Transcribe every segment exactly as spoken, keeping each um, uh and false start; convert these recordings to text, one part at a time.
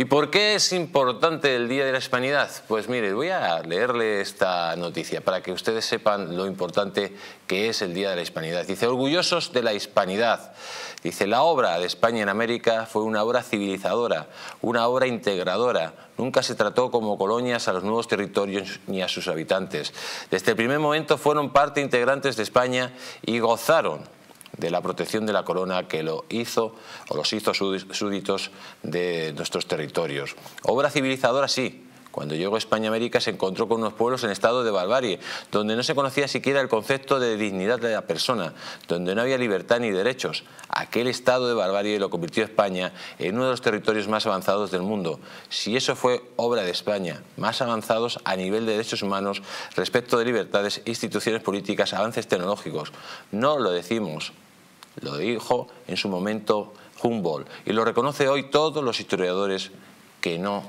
¿Y por qué es importante el Día de la Hispanidad? Pues mire, voy a leerle esta noticia para que ustedes sepan lo importante que es el Día de la Hispanidad. Dice, orgullosos de la hispanidad. Dice, la obra de España en América fue una obra civilizadora, una obra integradora. Nunca se trató como colonias a los nuevos territorios ni a sus habitantes. Desde el primer momento fueron parte integrantes de España y gozaron de la protección de la corona que lo hizo o los hizo súbditos de nuestros territorios. Obra civilizadora sí. Cuando llegó a España América se encontró con unos pueblos en estado de barbarie, donde no se conocía siquiera el concepto de dignidad de la persona, donde no había libertad ni derechos. Aquel estado de barbarie lo convirtió a España en uno de los territorios más avanzados del mundo. Si eso fue obra de España, más avanzados a nivel de derechos humanos, respecto de libertades, instituciones políticas, avances tecnológicos. No lo decimos, lo dijo en su momento Humboldt y lo reconoce hoy todos los historiadores que no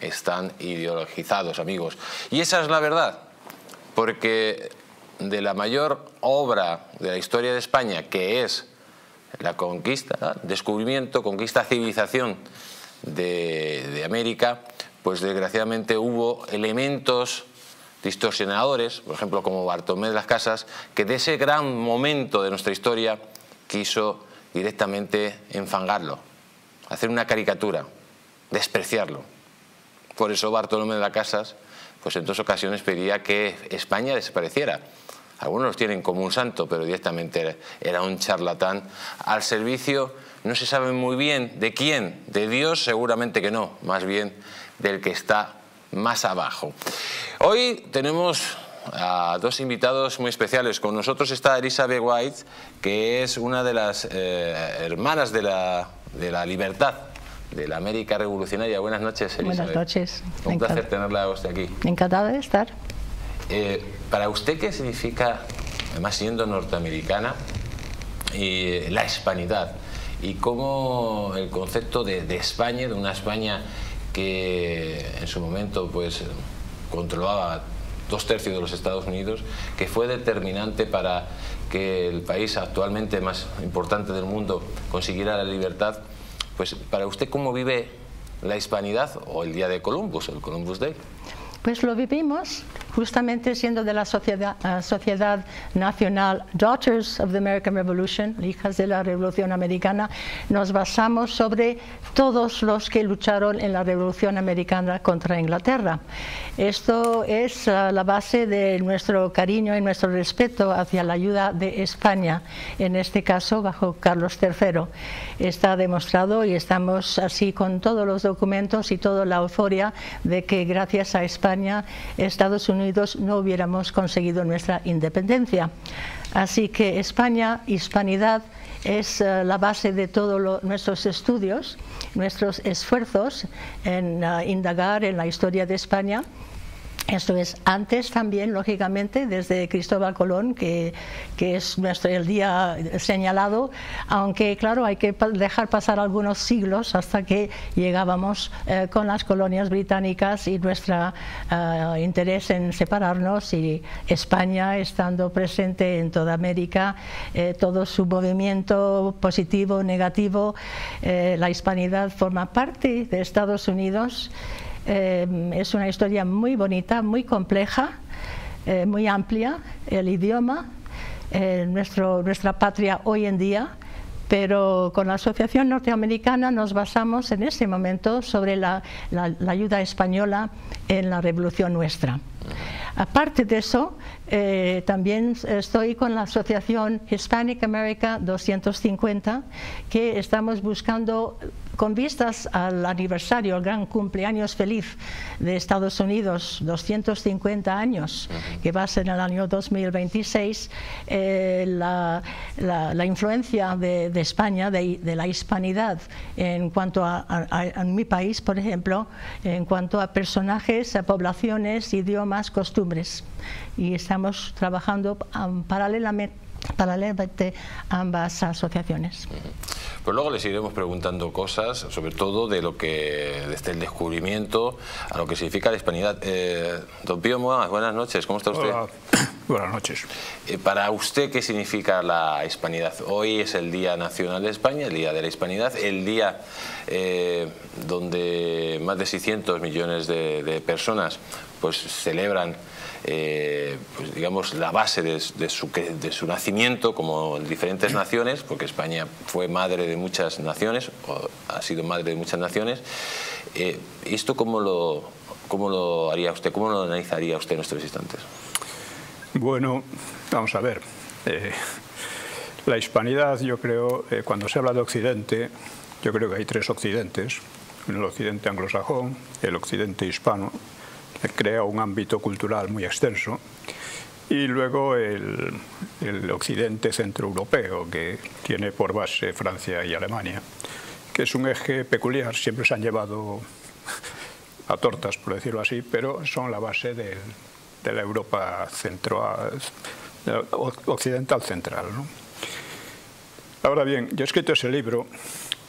están ideologizados, amigos. Y esa es la verdad, porque de la mayor obra de la historia de España, que es la conquista, descubrimiento, conquista, civilización de, de América, pues desgraciadamente hubo elementos distorsionadores, por ejemplo como Bartolomé de las Casas, que de ese gran momento de nuestra historia quiso directamente enfangarlo, hacer una caricatura, despreciarlo. Por eso Bartolomé de las Casas, pues en dos ocasiones pedía que España desapareciera. Algunos los tienen como un santo, pero directamente era un charlatán al servicio, no se sabe muy bien de quién, de Dios seguramente que no, más bien del que está más abajo. Hoy tenemos a dos invitados muy especiales. Con nosotros está Elizabeth White, que es una de las eh, hermanas de la, de la libertad, de la América revolucionaria. Buenas noches, Elizabeth. Buenas noches. Un placer tenerla a usted aquí. Encantada de estar. Eh, para usted, ¿qué significa, además siendo norteamericana, y la hispanidad? Y cómo el concepto de, de España, de una España que en su momento pues controlaba dos tercios de los Estados Unidos, que fue determinante para que el país actualmente más importante del mundo consiguiera la libertad. Pues para usted, ¿cómo vive la hispanidad o el Día de Columbus, el Columbus Day? Pues lo vivimos justamente siendo de la sociedad, uh, sociedad nacional Daughters of the American Revolution, hijas de la Revolución Americana. Nos basamos sobre todos los que lucharon en la Revolución Americana contra Inglaterra. Esto es uh, la base de nuestro cariño y nuestro respeto hacia la ayuda de España, en este caso bajo Carlos tercero. Está demostrado y estamos así con todos los documentos y toda la euforia de que gracias a España Estados Unidos no hubiéramos conseguido nuestra independencia. Así que España, hispanidad, es uh, la base de todos nuestros estudios, nuestros esfuerzos en uh, indagar en la historia de España. Esto es antes también, lógicamente, desde Cristóbal Colón, que, que es nuestro, el día señalado, aunque claro, hay que dejar pasar algunos siglos hasta que llegábamos eh, con las colonias británicas y nuestro eh, interés en separarnos, y España estando presente en toda América, eh, todo su movimiento positivo, negativo, eh, la hispanidad forma parte de Estados Unidos. Eh, es una historia muy bonita, muy compleja, eh, muy amplia, el idioma, eh, nuestro, nuestra patria hoy en día, pero con la Asociación Norteamericana nos basamos en ese momento sobre la, la, la ayuda española en la revolución nuestra. Aparte de eso, eh, también estoy con la asociación Hispanic America doscientos cincuenta, que estamos buscando, con vistas al aniversario, al gran cumpleaños feliz de Estados Unidos, doscientos cincuenta años, uh-huh, que va a ser en el año dos mil veintiséis, eh, la, la, la influencia de, de España, de, de la hispanidad, en cuanto a, a, a mi país, por ejemplo, en cuanto a personajes, a poblaciones, idiomas, costumbres. Y estamos trabajando um, paralelamente paralelamente ambas asociaciones. Pues luego les iremos preguntando cosas, sobre todo de lo que desde el descubrimiento a lo que significa la hispanidad. Eh, don Pío Moa, buenas noches, ¿cómo está usted? Hola. Buenas noches. Eh, para usted, ¿qué significa la hispanidad? Hoy es el Día Nacional de España, el Día de la Hispanidad, el día eh, donde más de seiscientos millones de, de personas pues celebran Eh, pues digamos la base de, de, su, de su nacimiento como diferentes naciones, porque España fue madre de muchas naciones o ha sido madre de muchas naciones. Eh, ¿esto cómo lo, cómo lo haría usted? ¿Cómo lo analizaría usted en estos instantes? Bueno, vamos a ver, eh, la hispanidad, yo creo, eh, cuando se habla de Occidente, yo creo que hay tres occidentes: el occidente anglosajón, el occidente hispano, crea un ámbito cultural muy extenso, y luego el, el occidente centroeuropeo, que tiene por base Francia y Alemania, que es un eje peculiar. Siempre se han llevado a tortas, por decirlo así, pero son la base del, de la Europa centro, occidental central, ¿no? Ahora bien, yo he escrito ese libro,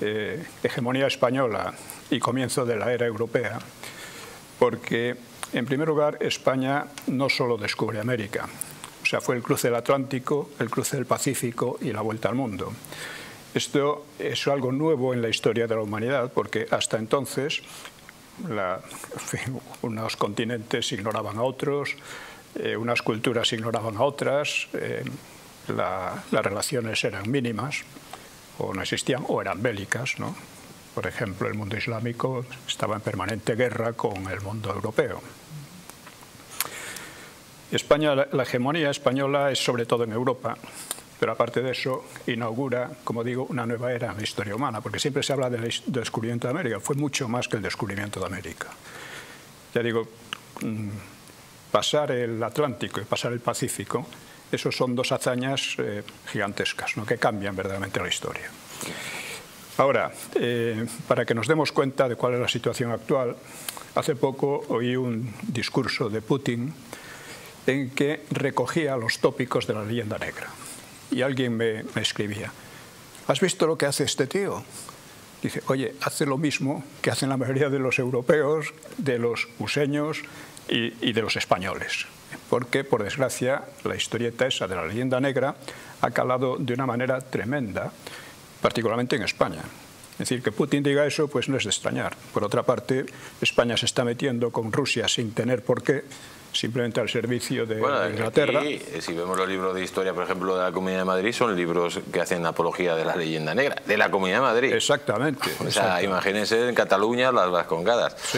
eh, Hegemonía Española y Comienzo de la Era Europea, porque en primer lugar, España no solo descubre América, o sea, fue el cruce del Atlántico, el cruce del Pacífico y la vuelta al mundo. Esto es algo nuevo en la historia de la humanidad, porque hasta entonces la, en fin, unos continentes ignoraban a otros, eh, unas culturas ignoraban a otras, eh, la, las relaciones eran mínimas, o no existían, o eran bélicas, ¿no? Por ejemplo, el mundo islámico estaba en permanente guerra con el mundo europeo. España, la hegemonía española es sobre todo en Europa, pero aparte de eso inaugura, como digo, una nueva era en la historia humana, porque siempre se habla del descubrimiento de América. Fue mucho más que el descubrimiento de América. Ya digo, pasar el Atlántico y pasar el Pacífico, esos son dos hazañas eh, gigantescas, ¿no?, que cambian verdaderamente la historia. Ahora, eh, para que nos demos cuenta de cuál es la situación actual, hace poco oí un discurso de Putin en que recogía los tópicos de la leyenda negra. Y alguien me, me escribía, ¿has visto lo que hace este tío? Dice, oye, hace lo mismo que hacen la mayoría de los europeos, de los useños y, y de los españoles. Porque, por desgracia, la historieta esa de la leyenda negra ha calado de una manera tremenda, particularmente en España. Es decir, que Putin diga eso, pues no es de extrañar. Por otra parte, España se está metiendo con Rusia sin tener por qué, simplemente al servicio de, bueno, de Inglaterra. Aquí, si vemos los libros de historia, por ejemplo, de la Comunidad de Madrid, son libros que hacen apología de la leyenda negra, de la Comunidad de Madrid. Exactamente. O sea, exactamente. Imagínense en Cataluña las vascongadas. Sí.